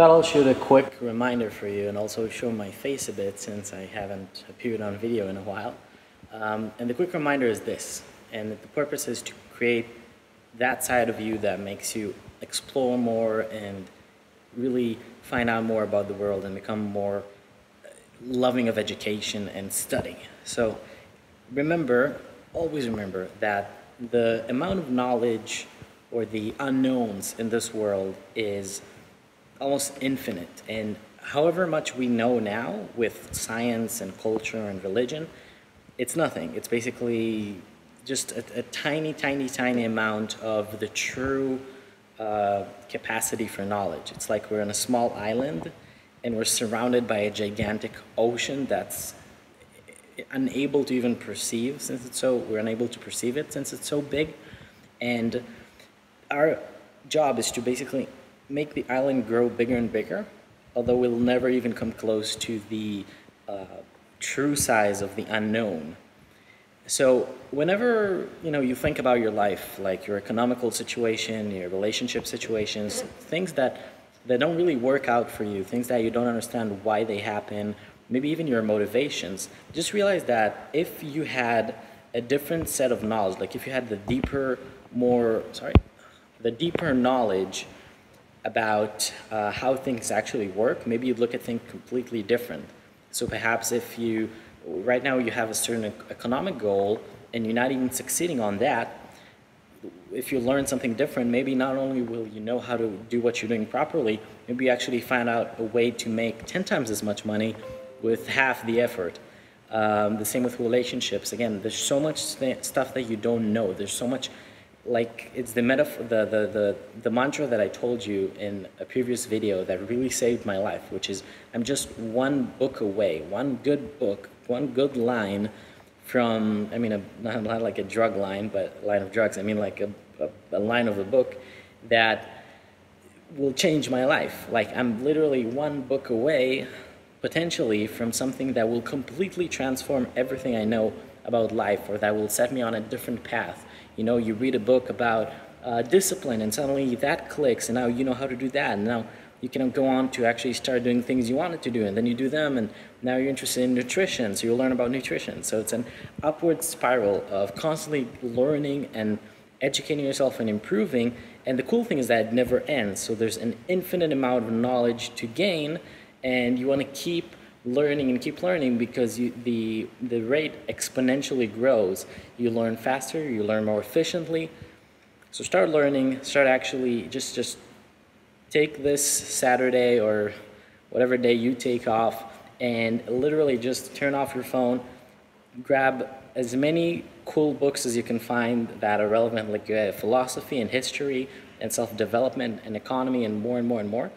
Thought I'll shoot a quick reminder for you and also show my face a bit since I haven't appeared on video in a while. And the quick reminder is this, and the purpose is to create that side of you that makes you explore more and really find out more about the world and become more loving of education and study. So remember, always remember that the amount of knowledge or the unknowns in this world is almost infinite, and however much we know now with science and culture and religion, it's nothing. It's basically just a tiny, tiny, tiny amount of the true capacity for knowledge. It's like we're on a small island and we're surrounded by a gigantic ocean that's unable to even perceive, since it's so, we're unable to perceive it since it's so big. And our job is to basically make the island grow bigger and bigger, although we'll never even come close to the true size of the unknown. So whenever you think about your life, like your economical situation, your relationship situations, things that don't really work out for you, things that you don't understand why they happen, maybe even your motivations, just realize that if you had a different set of knowledge, like if you had the deeper knowledge about how things actually work, maybe you'd look at things completely different. So perhaps if you, right now you have a certain economic goal and you're not even succeeding on that, if you learn something different, maybe not only will you know how to do what you're doing properly, maybe you actually find out a way to make 10 times as much money with half the effort. The same with relationships. Again, there's so much stuff that you don't know. There's so much, like, it's the metaphor, the mantra that I told you in a previous video that really saved my life, which is I'm just one book away, one good book, one good line from, I mean, not like a drug line, but line of drugs, I mean like a line of a book that will change my life. Like, I'm literally one book away, potentially, from something that will completely transform everything I know about life, or that will set me on a different path. You know, you read a book about discipline and suddenly that clicks and now you know how to do that, and now you can go on to actually start doing things you wanted to do, and then you do them, and now you're interested in nutrition, so you'll learn about nutrition. So it's an upward spiral of constantly learning and educating yourself and improving, and the cool thing is that it never ends. So there's an infinite amount of knowledge to gain, and you want to keep learning and keep learning, because the rate exponentially grows. You learn faster, you learn more efficiently. So start learning, start actually just take this Saturday or whatever day you take off and literally just turn off your phone, grab as many cool books as you can find that are relevant, like philosophy and history and self-development and economy and more and more and more.